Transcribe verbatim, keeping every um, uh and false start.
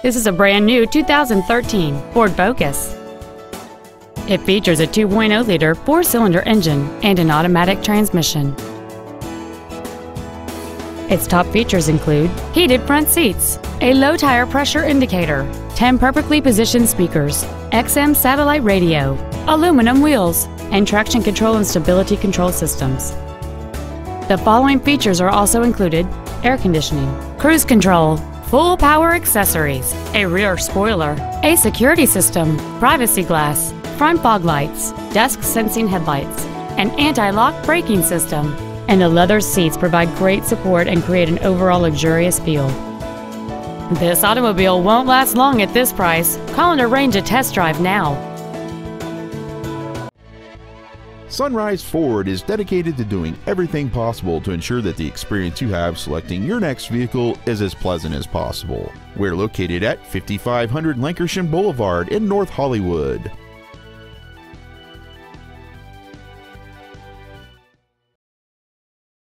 This is a brand new two thousand thirteen Ford Focus. It features a two point oh liter four-cylinder engine and an automatic transmission. Its top features include heated front seats, a low tire pressure indicator, ten perfectly positioned speakers, X M satellite radio, aluminum wheels, and traction control and stability control systems. The following features are also included: air conditioning, cruise control, full power accessories, a rear spoiler, a security system, privacy glass, front fog lights, dusk sensing headlights, an anti-lock braking system, and the leather seats provide great support and create an overall luxurious feel. This automobile won't last long at this price. Call and arrange a test drive now. Sunrise Ford is dedicated to doing everything possible to ensure that the experience you have selecting your next vehicle is as pleasant as possible. We're located at fifty-five hundred Lankershim Boulevard in North Hollywood.